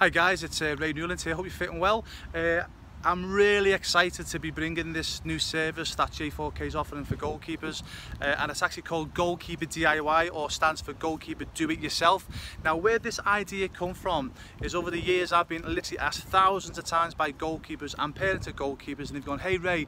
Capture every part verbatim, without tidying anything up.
Hi guys, it's uh, Ray Newland here, hope you're fitting well. Uh, I'm really excited to be bringing this new service that J four K is offering for goalkeepers, uh, and it's actually called Goalkeeper D I Y, or stands for Goalkeeper Do It Yourself. Now, where this idea come from is, over the years I've been literally asked thousands of times by goalkeepers and parents of goalkeepers, and they've gone, hey Ray,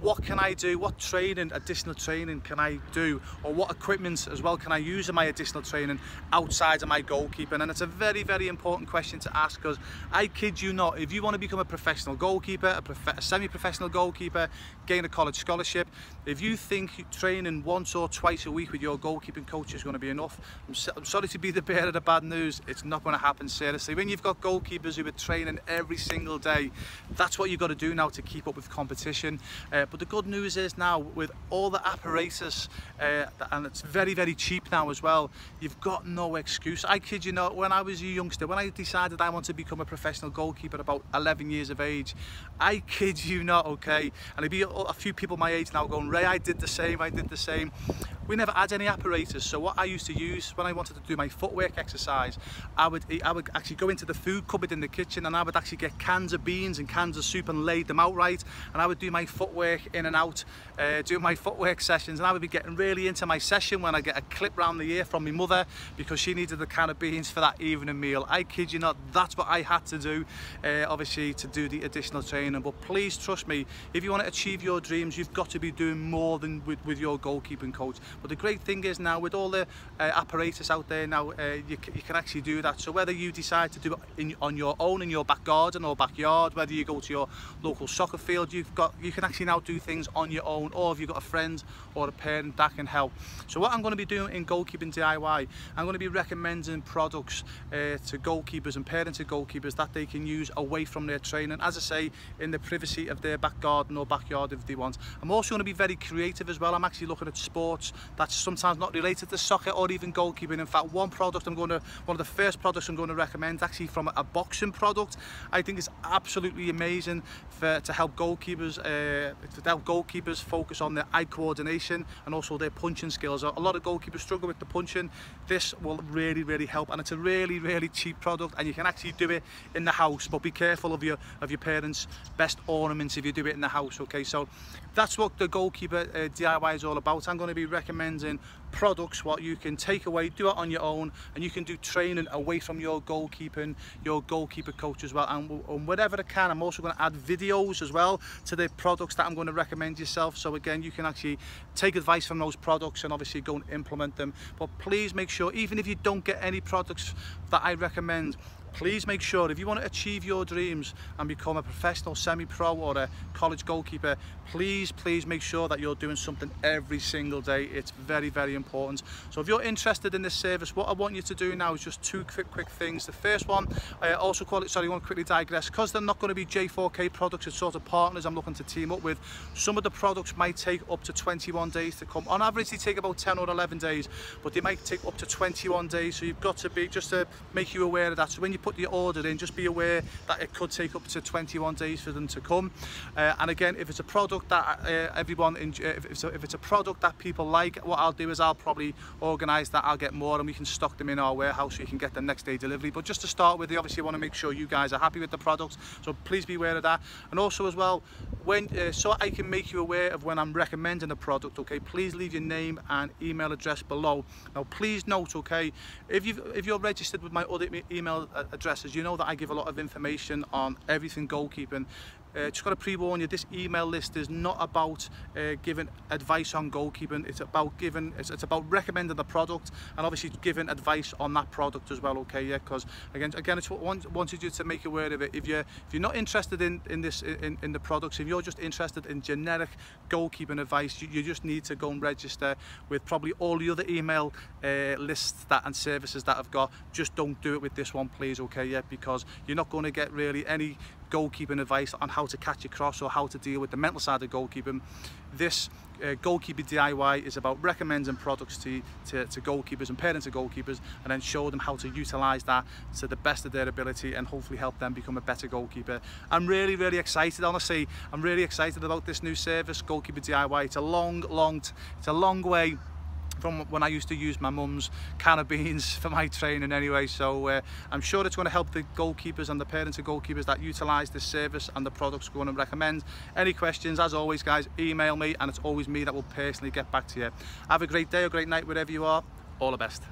what can I do? What training, additional training can I do? Or what equipment as well can I use in my additional training outside of my goalkeeping? And it's a very, very important question to ask, because I kid you not, if you want to become a professional goalkeeper, a, a semi-professional goalkeeper, gain a college scholarship, if you think training once or twice a week with your goalkeeping coach is going to be enough, I'm, so I'm sorry to be the bearer of the bad news, it's not going to happen. Seriously, when you've got goalkeepers who are training every single day, that's what you've got to do now to keep up with competition. Uh, but the good news is now, with all the apparatus, uh, and it's very, very cheap now as well, you've got no excuse. I kid you not, when I was a youngster, when I decided I wanted to become a professional goalkeeper about eleven years of age, I kid you not, okay, and there'd be a few people my age now going, Ray, I did the same, I did the same. We never had any apparatus, so what I used to use when I wanted to do my footwork exercise, I would eat, I would actually go into the food cupboard in the kitchen, and I would actually get cans of beans and cans of soup and lay them out right, and I would do my footwork in and out, uh, doing my footwork sessions, and I would be getting really into my session when I get a clip round the ear from my mother because she needed a can of beans for that evening meal. I kid you not, that's what I had to do, uh, obviously, to do the additional training. But please trust me, if you want to achieve your dreams, you've got to be doing more than with, with your goalkeeping coach. But the great thing is now, with all the uh, apparatus out there now, uh, you, you can actually do that. So whether you decide to do it in, on your own in your back garden or backyard, whether you go to your local soccer field, you've got you can actually now do things on your own, or if you've got a friend or a parent that can help. So what I'm going to be doing in Goalkeeping D I Y, I'm going to be recommending products uh, to goalkeepers and parents of goalkeepers that they can use away from their training, as I say, in the privacy of their back garden or backyard if they want. I'm also going to be very creative as well. I'm actually looking at sports that's sometimes not related to soccer or even goalkeeping. In fact, one product I'm going to, one of the first products I'm going to recommend, actually from a boxing product, I think is absolutely amazing for, to help goalkeepers, uh, to help goalkeepers focus on their eye coordination and also their punching skills. A lot of goalkeepers struggle with the punching. This will really, really help, and it's a really, really cheap product, and you can actually do it in the house. But be careful of your of your parents' best ornaments if you do it in the house. Okay, so that's what the Goalkeeper uh, D I Y is all about. I'm going to be recommending products what you can take away, do it on your own, and you can do training away from your goalkeeping, your goalkeeper coach as well. And, and whatever I can, I'm also going to add videos as well to the products that I'm going to recommend yourself. So again, you can actually take advice from those products and obviously go and implement them. But please make sure, even if you don't get any products that I recommend, please make sure, if you want to achieve your dreams and become a professional, semi-pro or a college goalkeeper, please, please make sure that you're doing something every single day. It's very, very important. So if you're interested in this service, what I want you to do now is just two quick, quick things. The first one, I also call it, sorry, I want to quickly digress, because they're not going to be J four K products, it's sort of partners I'm looking to team up with. Some of the products might take up to twenty-one days to come. On average, they take about ten or eleven days, but they might take up to twenty-one days. So you've got to be, just to make you aware of that. So when you put your order in, just be aware that it could take up to twenty-one days for them to come. Uh, and again, if it's a product that uh, everyone, enjoy, if, it's a, if it's a product that people like, what I'll do is I'll probably organise that. I'll get more and we can stock them in our warehouse so you can get them next day delivery. But just to start with, you obviously want to make sure you guys are happy with the product, so please be aware of that. And also as well, when uh, so I can make you aware of when I'm recommending a product, okay, please leave your name and email address below. Now please note, okay, if you if you're registered with my other email uh, addresses, you know that I give a lot of information on everything goalkeeping. Uh, just got to pre-warn you, this email list is not about uh, giving advice on goalkeeping. It's about giving, it's, it's about recommending the product and obviously giving advice on that product as well. Okay, yeah, because again, again, it's what I wanted you to make aware of it. If you're if you're not interested in in this in, in the products, if you're just interested in generic goalkeeping advice, you, you just need to go and register with probably all the other email uh, lists that and services that I've got. Just don't do it with this one, please. Okay, yeah, because you're not going to get really any goalkeeping advice on how to catch a cross or how to deal with the mental side of goalkeeping. This uh, Goalkeeper D I Y is about recommending products to, to, to goalkeepers and parents of goalkeepers, and then show them how to utilise that to the best of their ability and hopefully help them become a better goalkeeper. I'm really, really excited, honestly. I'm really excited about this new service, Goalkeeper D I Y. It's a long, long, it's a long way from when I used to use my mum's can of beans for my training anyway. So uh, I'm sure it's going to help the goalkeepers and the parents of goalkeepers that utilise this service and the products going to recommend. Any questions, as always guys, email me, and it's always me that will personally get back to you. Have a great day or great night wherever you are. All the best.